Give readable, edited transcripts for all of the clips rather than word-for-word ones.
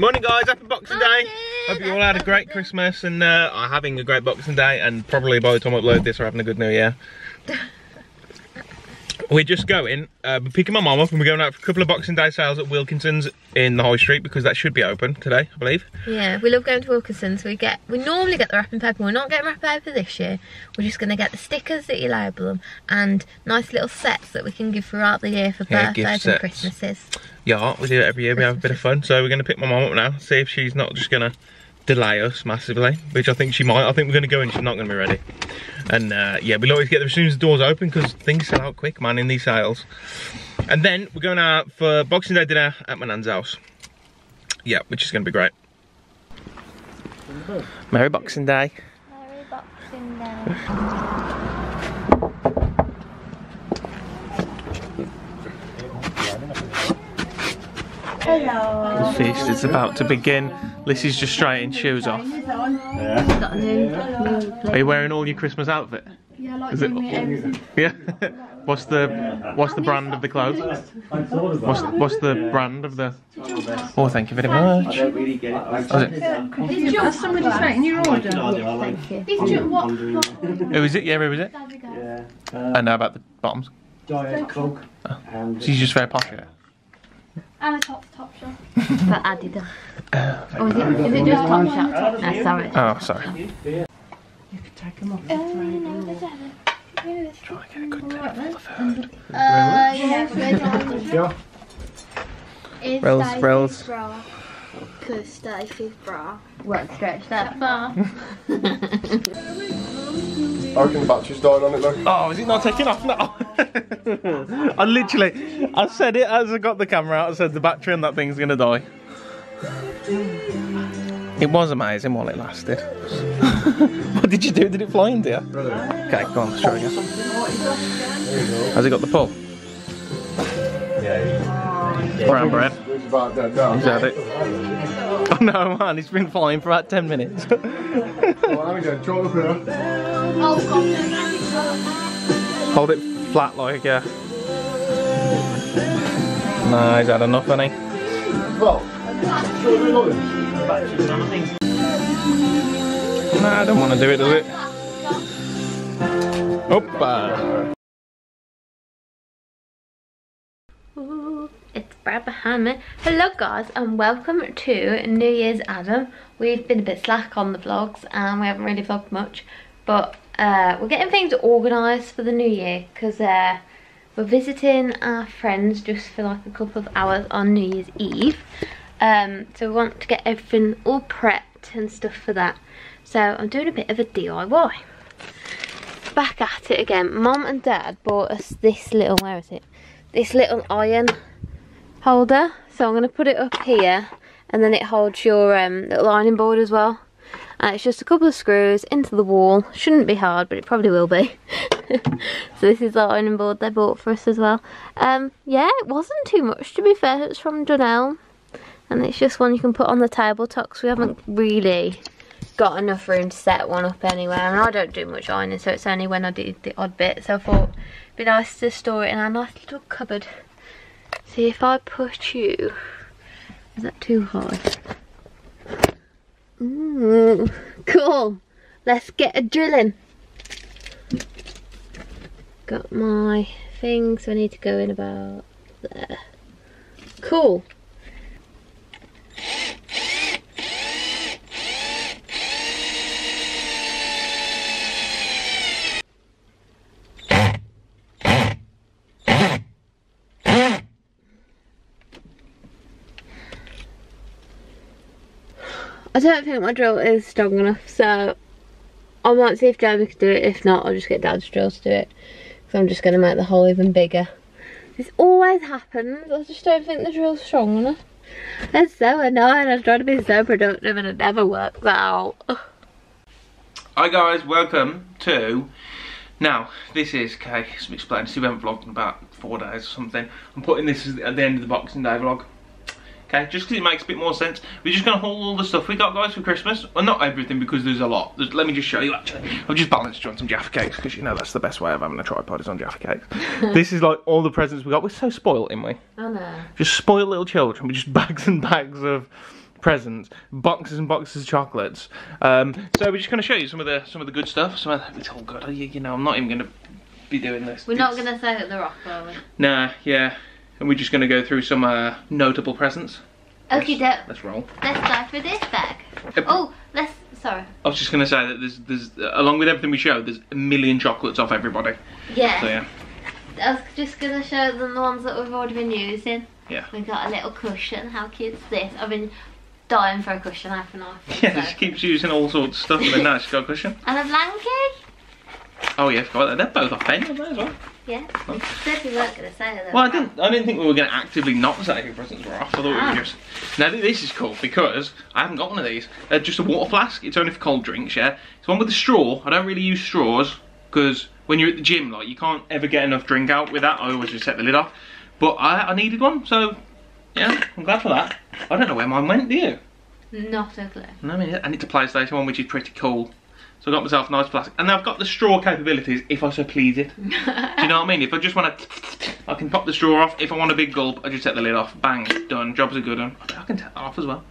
Morning guys, happy Boxing Day. Hope you all had a great Christmas and are having a great Boxing Day, and probably by the time I upload this we're having a good New Year. We're just going, picking my mum up, and we're going out for a couple of Boxing Day sales at Wilkinson's in the High Street, because that should be open today, I believe. Yeah, we love going to Wilkinson's. We normally get the wrapping paper. We're not getting wrapping paper this year. We're just going to get the stickers that you label them, and nice little sets that we can give throughout the year for birthdays and Christmases. Yeah, we do it every year. We have a bit of fun. So we're going to pick my mum up now, see if she's not just going to delay us massively, which I think she might. I think we're going to go and she's not going to be ready. And yeah, we'll always get there as soon as the doors open, because things sell out quick, man, in these sales. And then we're going out for Boxing Day dinner at my nan's house. Yeah, which is going to be great. Merry Boxing Day. Merry Boxing Day. Hello. The feast is about to begin. Lizzie's just straightened shoes off. Yeah. Are you wearing all your Christmas outfit? Yeah, like everything. Yeah. What's the brand of the clothes? What's the brand of the? Oh, thank you very much. Did you have somebody straighten your order? Thank you. Did you what? Who is it? Yeah, who is it? Yeah. I know about the bottoms. Diet Coke. She's just very popular. And a Topshop. But Adidas. Or is it just Topshop? No, sorry. Oh, sorry. You could take them off. Try and get a good tip for the food. Yeah. Rel's. Because Stacey's bra won't stretch that far. I reckon the battery's died on it though. Oh, is it not taking off now? I said it as I got the camera out, I said the battery on that thing's gonna die. It was amazing while it lasted. What did you do? Did it fly in, dear? Really? Okay, go on, let's try again. Has it got the pull? Yeah. Brown bread. He's had it. Oh no, man, it's been flying for about 10 minutes. Hold it flat like, yeah. No, he's had enough, hasn't he? Well, no, I don't want to do it, does it? Opa! Ooh, it's Brad behind me. Hello guys and welcome to New Year's Adam. We've been a bit slack on the vlogs and we haven't really vlogged much, but we're getting things organised for the new year, because we're visiting our friends just for like a couple of hours on New Year's Eve. So we want to get everything all prepped and stuff for that. So I'm doing a bit of a DIY. Back at it again. Mum and Dad bought us this little, where is it? This little iron holder. So I'm going to put it up here, and then it holds your little ironing board as well. And it's just a couple of screws into the wall. Shouldn't be hard, but it probably will be. So this is the ironing board they bought for us as well. Yeah, it wasn't too much to be fair. It's from Dunelm, and it's just one you can put on the tabletop, because we haven't really got enough room to set one up anywhere. And I don't do much ironing, so it's only when I do the odd bit. So I thought it'd be nice to store it in our nice little cupboard. See if I push you. Is that too high? Mm, cool. Let's get a drilling. Got my thing, so I need to go in about there. Cool. I don't think my drill is strong enough, so I might see if Jamie can do it. If not, I'll just get Dad's drill to do it, because I'm just going to make the hole even bigger. This always happens. I just don't think the drill's strong enough. It's so annoying. I try to be so productive and it never works out. Hi guys, welcome to... Now, this is Kay, some explaining. See, we haven't vlogged in about 4 days or something. I'm putting this at the end of the Boxing Day vlog. Okay, just because it makes a bit more sense. We're just going to haul all the stuff we got, guys, for Christmas. Well, not everything, because there's a lot. Let me just show you, actually. I've just balanced you on some Jaffa Cakes, because, you know, that's the best way of having a tripod, is on Jaffa Cakes. This is, like, all the presents we got. We're so spoiled, aren't we? I know. Just spoiled little children. We're just bags and bags of presents, boxes and boxes of chocolates. So we're just going to show you some of the good stuff. It's all good. You know, I'm not even going to be doing this. We're not going to say that they're off, are we? Nah, yeah. And we're just going to go through some notable presents. Okay, let's roll. Let's dive for this bag. Oh, let's. Sorry. I was just going to say that there's along with everything we showed, there's a million chocolates off everybody. Yeah. So, yeah. I was just going to show them the ones that we've already been using. Yeah. We've got a little cushion. How cute's this? I've been dying for a cushion, haven't I? Yeah, she keeps using all sorts of stuff, and then now she's got a cushion. And a blanket. Oh yeah, I forgot that. They're both off pen, aren't they, as well? Yeah. Oh. You said we weren't going to say that. Well, I didn't think we were going to actively not say who presents were off. I thought we were just... Now this is cool, because I haven't got one of these. Just a water flask. It's only for cold drinks, yeah? It's one with a straw. I don't really use straws, because when you're at the gym, like, you can't ever get enough drink out with that. I always just set the lid off. But I needed one, so yeah, I'm glad for that. I don't know where mine went, do you? Not a clue. No, I mean, and it's a PlayStation one, which is pretty cool. So I got myself a nice plastic. And I've got the straw capabilities if I so please it. Do you know what I mean? If I just want to, I can pop the straw off. If I want a big gulp, I just set the lid off. Bang, done. Job's a good one. I can take that off as well.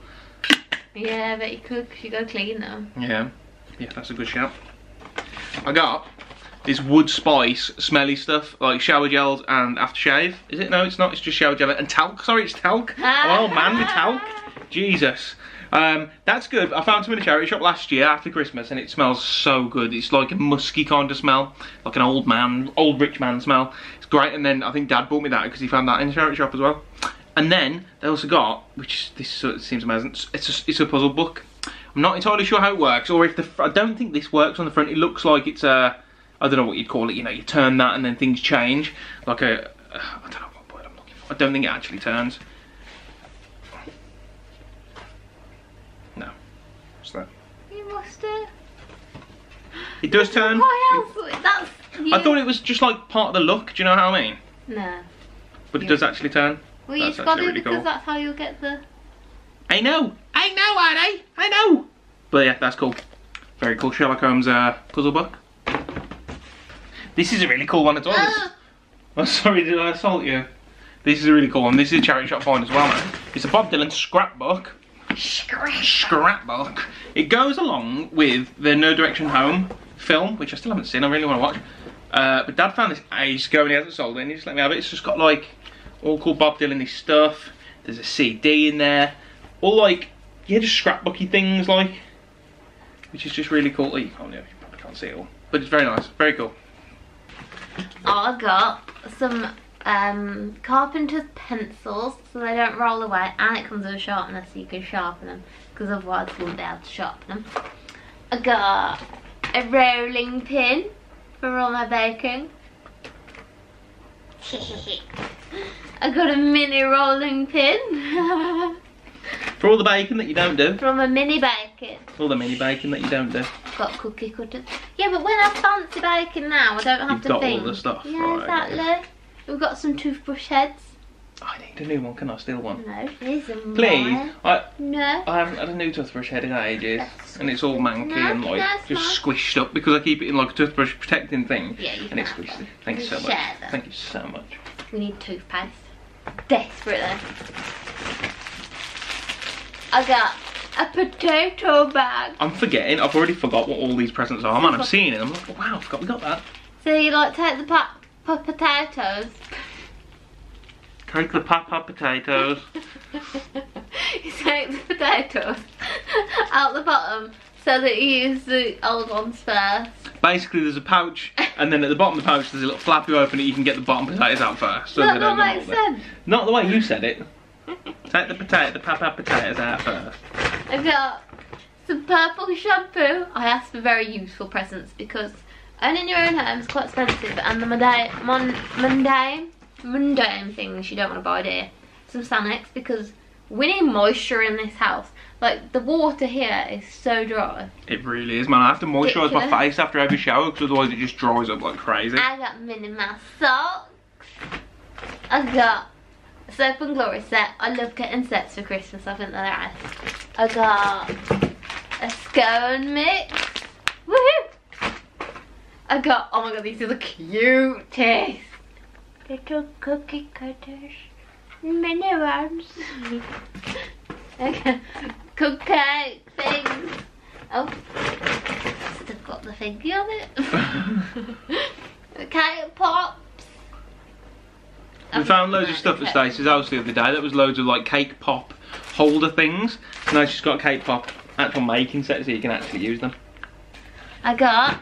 Yeah, but you could, because you go clean them. Yeah. Yeah, that's a good shout. I got this wood spice smelly stuff, like shower gels and aftershave. Is it? No, it's not. It's just shower gel and talc. Sorry, it's talc. Oh man, the talc. Jesus. That's good. I found some in a charity shop last year after Christmas, and it smells so good. It's like a musky kind of smell, like an old man, old rich man smell. It's great. And then I think Dad bought me that because he found that in a charity shop as well. And then they also got, which this sort of seems amazing, it's a puzzle book. I'm not entirely sure how it works, or if I don't think this works on the front. It looks like it's a, I don't know what you'd call it, you know, you turn that and then things change. Like a, I don't know what word I'm looking for. I don't think it actually turns. No. What's that? You must have. It does turn. What else? That's you. I thought it was just like part of the look, do you know how I mean? No. But it does actually turn. Well, you just got it because cool. That's how you'll get the... I know. I know, aren't I? I know. But yeah, that's cool. Very cool. Sherlock Holmes puzzle book. This is a really cool one as well. Oh, sorry, did I assault you? This is a really cool one. This is a charity shop find as well, man. It's a Bob Dylan scrapbook. Scrapbook. It goes along with the No Direction Home film, which I still haven't seen. I really want to watch. But Dad found this ages ago and he hasn't sold it. And he just let me have it. It's just got like all cool Bob Dylan-y stuff. There's a CD in there. All like, yeah, just scrapbooky things like, which is just really cool. Oh, you can't, you probably can't see it all. But it's very nice. Very cool. I got some carpenter's pencils so they don't roll away, and it comes with a sharpener so you can sharpen them, because otherwise you won't be able to sharpen them. I got a rolling pin for all my baking. I got a mini rolling pin. For all the baking that you don't do. From a mini baking. All the mini baking that you don't do. Got cookie cutters. Yeah, but when I fancy baking now, I don't have You've to got think. All the stuff. Yeah, right, exactly. Yeah. We've got some toothbrush heads. I need a new one. Can I steal one? No, here's a please. Mine. I haven't had a new toothbrush head in ages, and it's all manky and like just squished up because I keep it in like a toothbrush protecting thing. Yeah, you and it's squished. Thank you so much. Them. Thank you so much. We need toothpaste. Desperately. I got a potato bag. I'm forgetting. I've already forgot what all these presents are. Man, I'm seeing it. I'm like, wow, I forgot we got that. So you like take the pop potatoes. Take the pop potatoes. You take the potatoes out the bottom so that you use the old ones first. Basically, there's a pouch, and then at the bottom of the pouch, there's a little flap you open it. You can get the bottom potatoes out first. So that makes sense. Not the way you said it. Take the potato, the papa potatoes out first. I've got some purple shampoo. I asked for very useful presents because owning your own home is quite expensive, and the mundane things you don't want to buy, dear. Some Sanex, because we need moisture in this house. Like, the water here is so dry. It really is, man. I have to moisturise my face after every shower because otherwise it just dries up like crazy. I got Minnie Mouse socks. I got Soap and Glory set. I love getting sets for Christmas. I think they're nice. I got a scone mix. Woohoo! I got, oh my god, these are the cutest little cookie cutters. Mini ones. Okay. cupcake things. Oh, still got the thingy on it. Cake pops. We found loads of stuff at Stacey's house the other day. That was loads of like cake pop holder things. Now she's got a cake pop actual making set so you can actually use them. I got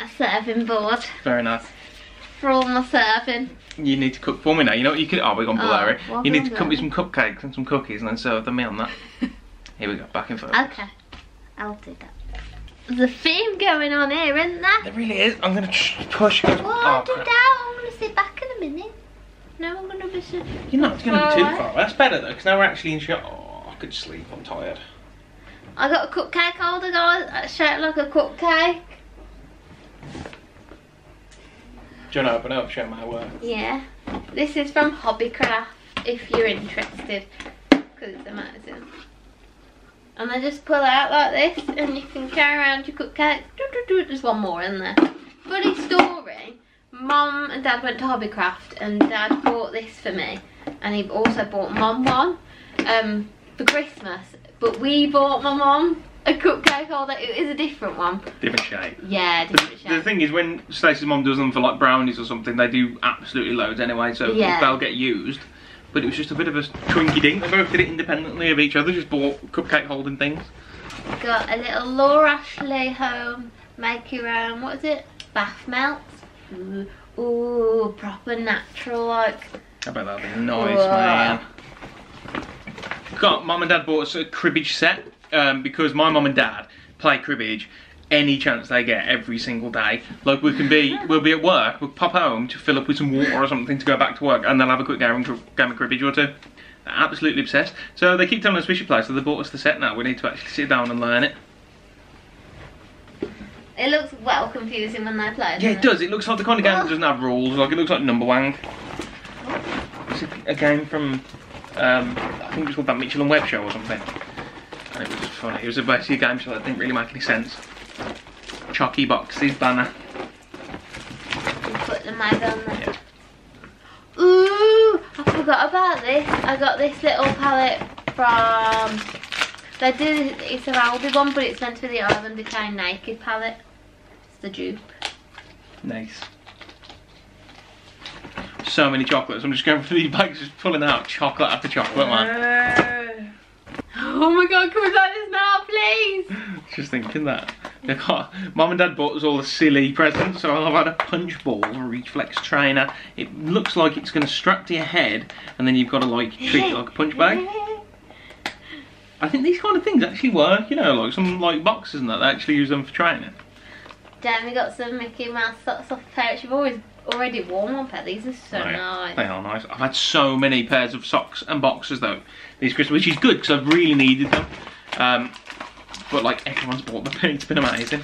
a serving board. Very nice. For all my surfing. You need to cook for me now. You know what you could. Oh, we're gone blurry. Oh, you need to cook me some cupcakes and some cookies and then serve them me on that. Here we go, back and forth. Okay, I'll do that. There's a theme going on here, isn't there? There really is. I'm going to push. Go. Oh, do that. I want to sit back in a minute. No, I'm going to be. You're not going to be too far. That's better though, because now we're actually in shot. Oh, I could sleep. I'm tired. I got a cupcake holder, guys. Shaped like a cupcake. Do you want to open it up, show my work? Yeah. This is from Hobbycraft, if you're interested, because it's amazing. And they just pull out like this, and you can carry around your cupcakes. There's one more in there. Funny story, Mum and Dad went to Hobbycraft, and Dad bought this for me. And he also bought Mum one for Christmas. But we bought my Mum a cupcake holder. It is a different one. Different shape. Yeah, different shape. The thing is, when Stacey's mum does them for like brownies or something, they do absolutely loads anyway, so yeah, they'll get used. But it was just a bit of a twinky dink. They both did it independently of each other, just bought cupcake holding things. Got a little Laura Ashley home, make your own, what is it? Bath melts. Ooh, ooh, proper natural like. I bet that'll be nice, man. Got Mum and Dad bought us a cribbage set. Because my mum and dad play cribbage any chance they get every single day. Like we'll be at work, we'll pop home to fill up with some water or something to go back to work, and they'll have a quick game of cribbage or two. They're absolutely obsessed. So they keep telling us we should play, so they bought us the set now. We need to actually sit down and learn it. It looks well confusing when they play. Yeah, it does. It looks like the kind of game that doesn't have rules. Like it looks like Number Wang. It's a game from I think it's called that Mitchell and Webb show or something. It was just funny. It was basically a game show that didn't really make any sense. Chalky boxes banner. You put the mag on there. Yeah. Ooh, I forgot about this. I got this little palette from. They did. It's an Aldi one, but it's meant to be the Island Decay Naked palette. It's the dupe. Nice. So many chocolates. I'm just going through these bags, just pulling out chocolate after chocolate, man. Oh my god, can we buy this now, please? Just thinking that. Mum and Dad bought us all a silly present, so I've had a punch ball, a reflex trainer. It looks like it's going to strap to your head, and then you've got to like treat it like a punch bag. I think these kind of things actually work, you know, like some like boxes and that, they actually use them for training. Dad, we got some Mickey Mouse socks off the pouch. You've already worn one pair. These are so nice. They are nice. I've had so many pairs of socks and boxers though these Christmas, which is good because I've really needed them. But like everyone's bought them. It's been amazing.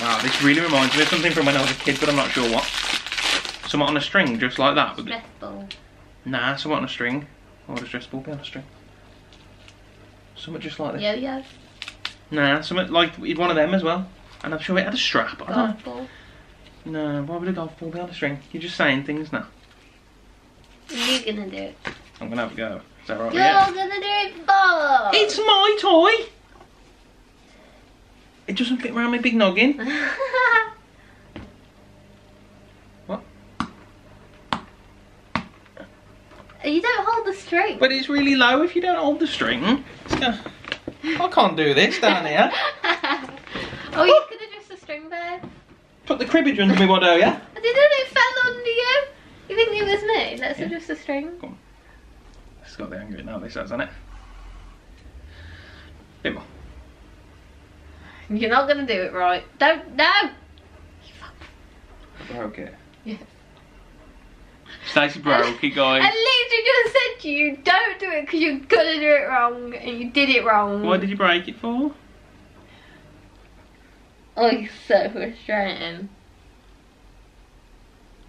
Wow, this really reminds me of something from when I was a kid, but I'm not sure what. Somewhat on a string, just like that. Stress ball. Nah, somewhat on a string. What would a stress ball be on a string? Somewhat just like this. Yo-yo. Nah, somewhat like one of them as well. And I'm sure it had a strap. Golf ball. No, why would a golf ball be on a string? You're just saying things now. You're gonna do it. I'm gonna have a go. Is that right? You're gonna do it, Bob! It's my toy! It doesn't fit around my big noggin. What? You don't hold the string. But it's really low if you don't hold the string. I can't do this down here. Oh, you could have just a string there. Put the cribbage under me, Waddo, yeah? I didn't know it fell under you. You think it was me? Let's adjust the string. Come on. It's got the anger in now, this hasn't it? Bit more. You're not going to do it right. Don't, no! You fuck. Broke it. Yeah. Stacey broke it, guys. I literally just said to you, don't do it because you're going to do it wrong. And you did it wrong. What did you break it for? Oh, you're so frustrating.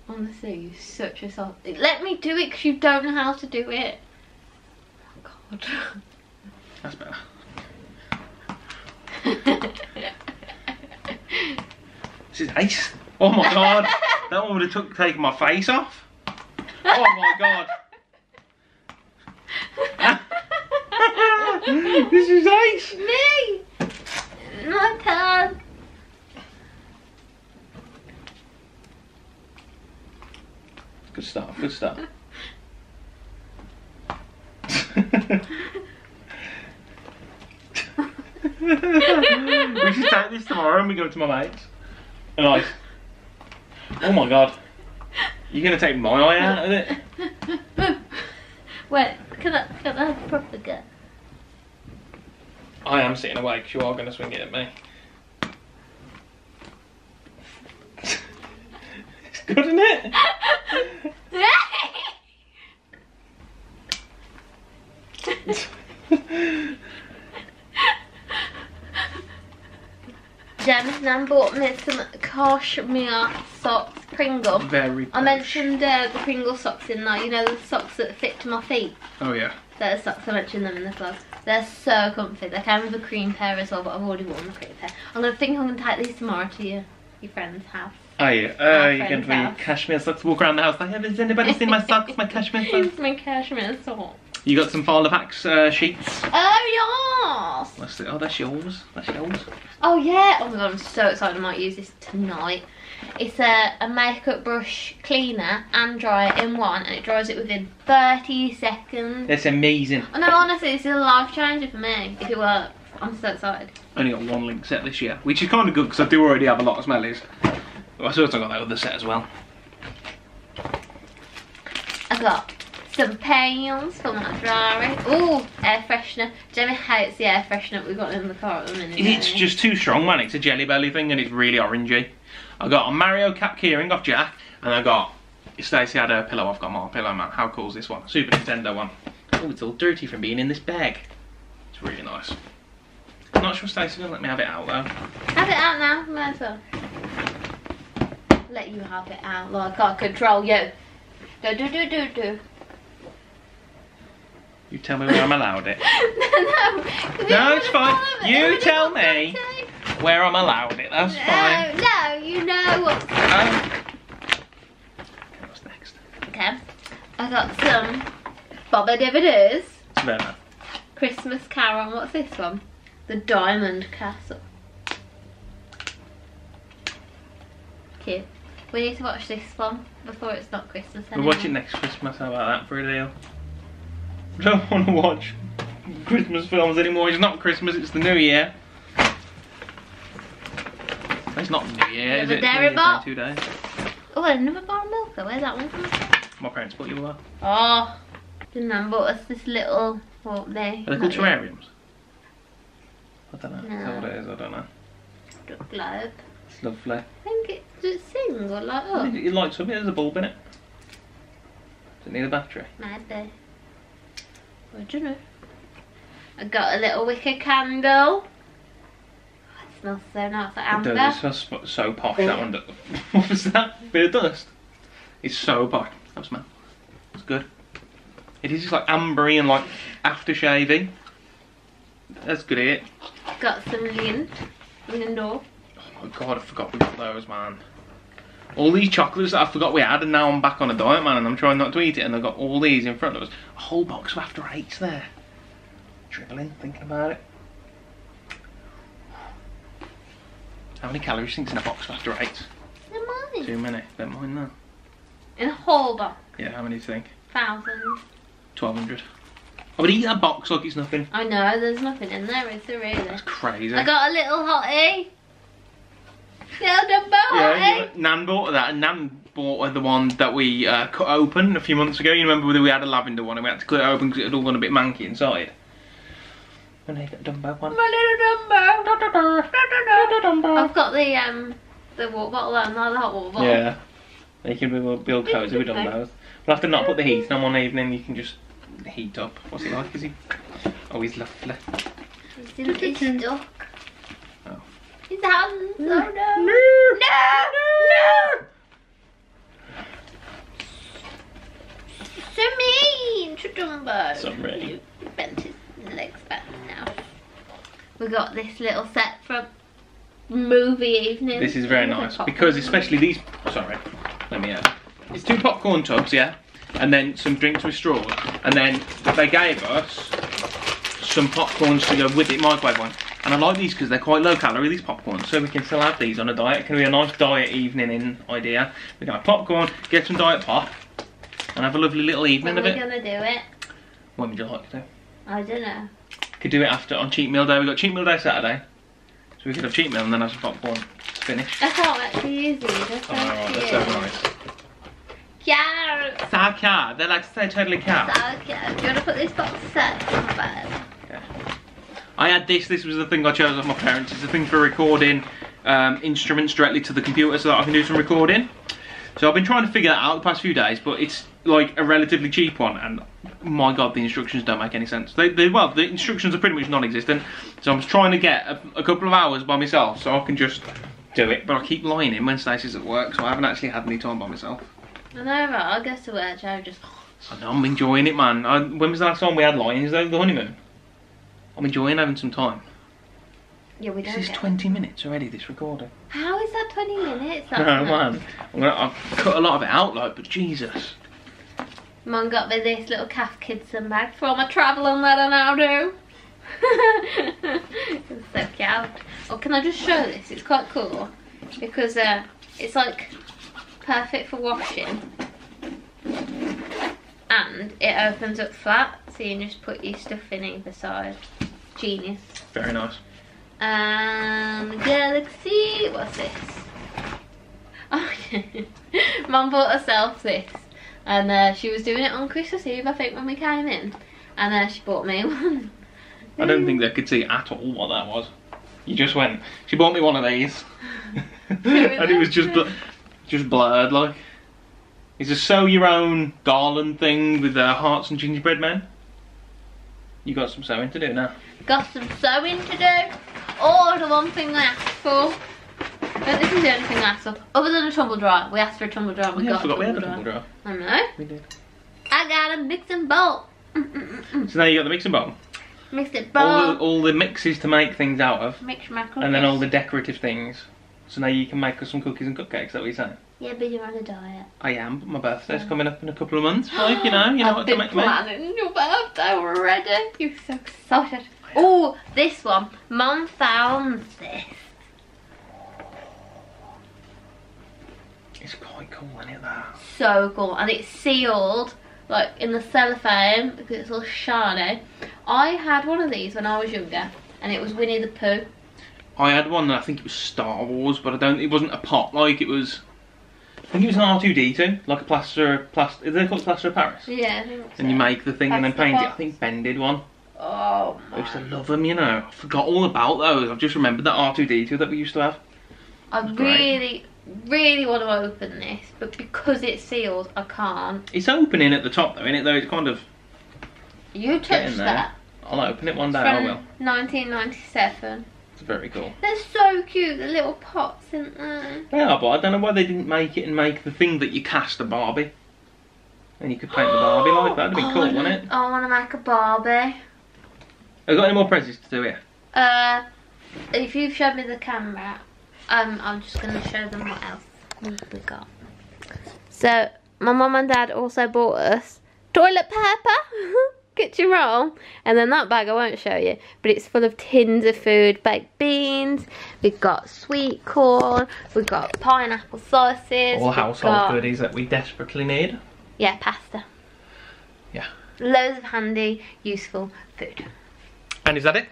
Honestly, you're such a soft. Let me do it because you don't know how to do it. Oh, God. That's better. This is ace. Oh, my God. That one would have taken my face off. Oh, my God. This is Ace. Me. My pal. Good start. Good start. We should take this tomorrow and we go to my mate's. And I. Oh my God. You're gonna take my eye out of it. Wait, can I have a proper go? I am sitting away because you are gonna swing it at me. It's good, isn't it? Jamie's nan bought me some cashmere socks, Pringle. Very posh. I mentioned the Pringle socks in there, you know, the socks that fit to my feet. Oh yeah. Those socks, I mentioned them in the vlog. They're so comfy. They came with a cream pair as well, but I've already worn the cream pair. I'm gonna take these tomorrow to your friend's house. Oh yeah, you can bring cashmere socks, walk around the house like, has anybody seen my socks, my cashmere socks? My cashmere socks. You got some file packs sheets? Oh yes! That's it. Oh, that's yours. That's yours. Oh yeah! Oh my God, I'm so excited. I might use this tonight. It's a makeup brush cleaner and dryer in one, and it dries it within 30 seconds. That's amazing. Oh, no, honestly, this is a life changer for me. If it works, I'm so excited. Only got one link set this year, which is kind of good because I do already have a lot of smellies. Well, I sort of got that other set as well. I got some pails for my Ferrari. Ooh, air freshener. Jamie hates the air freshener we've got in the car at the minute. It's just too strong, man. It's a Jelly Belly thing and it's really orangey. I got a Mario cap keyring off Jack, and I got Stacey had her pillow. I've got my pillow, man. How cool is this one? Super Nintendo one. Oh, it's all dirty from being in this bag. It's really nice. I'm not sure Stacey gonna let me have it out though. Have it out now, might as well. Let you have it out, like I control you. Do do do do do. You tell me where I'm allowed it. No, it's fine. You tell me where I'm allowed it. That's fine. No, you know what. Okay, what's next? Okay, I got some Boba DVDs. No. Christmas Carol. What's this one? The Diamond Castle. Cute. We need to watch this one before it's not Christmas anymore. We'll watch it next Christmas. How about that for a deal? I don't want to watch Christmas films anymore. It's not Christmas, it's the New Year. It's not New Year, is it? Dairy bar. 2 days. Oh, another bar of milk. Where's that one from? My parents bought you a bar. Oh, didn't they bought us this little, what they? Are they called terrariums? I don't know. No. That's what it is, I don't know. Little globe. It's lovely. I think it, does it sing or light up? It lights up, there's a bulb in it. Does it need a battery? Maybe. I don't know. I got a little wicker candle. Oh, it smells so nice. Like amber. It does. It's so posh. That one. What was that? Bit of dust. It's so posh. That smell. It's good. It is just like ambery and like aftershave-y. That's good. It. Got some Lindor. Oh my God! I forgot we got those, man. All these chocolates that I forgot we had, and now I'm back on a diet, man, and I'm trying not to eat it, and I've got all these in front of us. A whole box of After Eights there. Dribbling, thinking about it. How many calories think's in a box of After Eights? They're mine. Too many. They're mine now. In a whole box? Yeah, how many do you think? 1,000. 1,200. I would eat that box like it's nothing. I know, there's nothing in there, is there really? That's crazy. I got a little hottie. Yeah, Nan bought that, and Nan bought her the one that we cut open a few months ago. You remember we had a lavender one and we had to cut it open because it had all gone a bit manky inside. And I got Dumbo one. My little Dumbo. Da, da, da. Da, da, da. Dumbo. I've got the water bottle and the hot water bottle. Yeah, you can build cozy with Dumbos. We'll have to not put the heat on one evening. You can just heat up. What's he like? Is he? Oh, he's lovely. He's stuck. Oh. His hands. No. Oh, no. No. No. No. So mean to Dumbo. So mean. He bent his legs back now. We got this little set from movie evening. This is very nice because especially these. Sorry. Let me out. It's 2 popcorn tubs, yeah, and then some drinks with straws, and then they gave us some popcorns to go with it, microwave one. And I like these because they're quite low calorie, these popcorns, so we can still have these on a diet. It can be a nice diet evening in idea. We're going to have popcorn, get some diet pop, and have a lovely little evening of it. When are we going to do it? When would you like to do? I don't know. Could do it after, on cheat meal day. We've got cheat meal day Saturday. So we could have cheat meal and then have some popcorn to finish. I can't wait to use these. Alright, that's so nice. Carrots! Sour carrots, they like to say totally carrots. Sour carrots. Do you want to put this box set on my bed? I had this, this was the thing I chose off my parents. It's a thing for recording instruments directly to the computer so that I can do some recording. So I've been trying to figure that out the past few days, but it's like a relatively cheap one, and my god, the instructions don't make any sense. Well, the instructions are pretty much non-existent, so I'm trying to get a couple of hours by myself so I can just do it. But I keep lying in when Stacey's at work, so I haven't actually had any time by myself. I know, right, I'll go to work, I'll just... I know, I'm enjoying it, man. When was the last time we had lions though? The honeymoon? I'm enjoying having some time. Yeah, we don't. This is 20 minutes already, this recording. How is that 20 minutes? That's no, man. I've cut a lot of it out, like, but Jesus. Mum got me this little Cath Kidson bag for all my travelling that I now do. It's so cute. Oh, can I just show this? It's quite cool. Because it's, like, perfect for washing. And it opens up flat, so you can just put your stuff in either side. Genius. Very nice. Galaxy, what's this? Oh, yeah. Mum bought herself this. And she was doing it on Christmas Eve, I think, when we came in. And she bought me one. I don't think they could see at all what that was. You just went, she bought me one of these. And it was just blurred, like. It's a sew your own garland thing with hearts and gingerbread men. You got some sewing to do now. Got some sewing to do. Oh, the one thing I asked for. But this is the only thing I asked for. Other than a tumble dryer. We asked for a tumble dryer. We got a tumble dryer. I know. We did. I got a mixing bowl. So now you got the mixing bowl. Mixing bowl. All the mixes to make things out of. Mix my cookies. And then all the decorative things. So now you can make us some cookies and cupcakes, is that what you're saying? Yeah, but you're on a diet. I am, but my birthday's coming up in a couple of months, like, you know what to make me. I've been planning your birthday already. You're so excited. Oh, this one. Mum found this. It's quite cool, isn't it, that? So cool, and it's sealed, like, in the cellophane, because it's all shiny. I had one of these when I was younger, and it was Winnie the Pooh. I had one, and I think it was Star Wars, but it wasn't a pot, like, it was... I think it was an R2-D2, like a plaster, they call it plaster of Paris? Yeah, I think so. And you make the thing plaster and then paint it. I think Ben did one. Oh my. I used to love them, you know. I forgot all about those. I've just remembered that R2-D2 that we used to have. I really, really want to open this, but because it's sealed, I can't. It's opening at the top though, isn't it though? It's kind of... You touched that. I'll open it one day, I will. 1997. Very cool. They're so cute, the little pots, isn't they? They are, but I don't know why they didn't make it and make the thing that you cast a Barbie. And you could paint the Barbie like that. That'd be cool, wouldn't it? I want to make a Barbie. Have you got any more presents to do here? If you've showed me the camera, I'm just going to show them what else we got. So, my mum and dad also bought us toilet paper. Kitchen roll, and then that bag I won't show you, but it's full of tins of food, baked beans, we've got sweet corn, we've got pineapple sauces, all household goodies that we desperately need. Yeah, pasta. Yeah. Loads of handy, useful food. And is that it?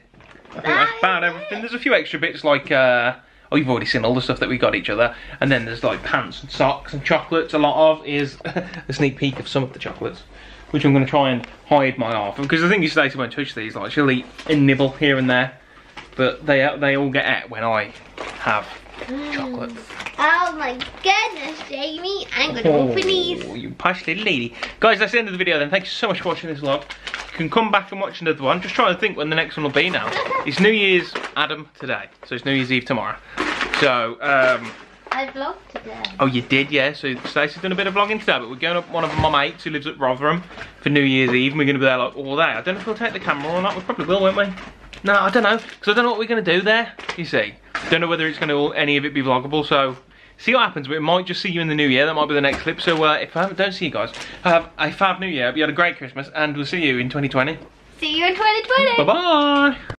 I think that's about everything. There's a few extra bits like, oh, you've already seen all the stuff that we got each other, and then there's like pants and socks and chocolates. A lot of is a sneak peek of some of the chocolates, which I'm going to try and hide my half. Because the thing is, Stacey won't touch these. Like, she'll eat and nibble here and there. But they all get at when I have chocolates. Oh my goodness, Jamie. I'm going to open these. Oh, you passionate lady. Guys, that's the end of the video then. Thank you so much for watching this vlog. You can come back and watch another one. I'm just trying to think when the next one will be now. It's New Year's Adam today. So it's New Year's Eve tomorrow. So, I vlogged today. Oh, you did, yeah. So Stacey's done a bit of vlogging today, but we're going up one of my mates who lives at Rotherham for New Year's Eve, and we're going to be there like all day. I don't know if we'll take the camera or not. We probably will, won't we? No, I don't know, because I don't know what we're going to do there, you see. Don't know whether it's going to any of it be vloggable, so see what happens. But it might just see you in the new year. That might be the next clip. So if I don't see you guys, have a fab new year. Hope you had a great Christmas, and we'll see you in 2020. See you in 2020. Bye-bye.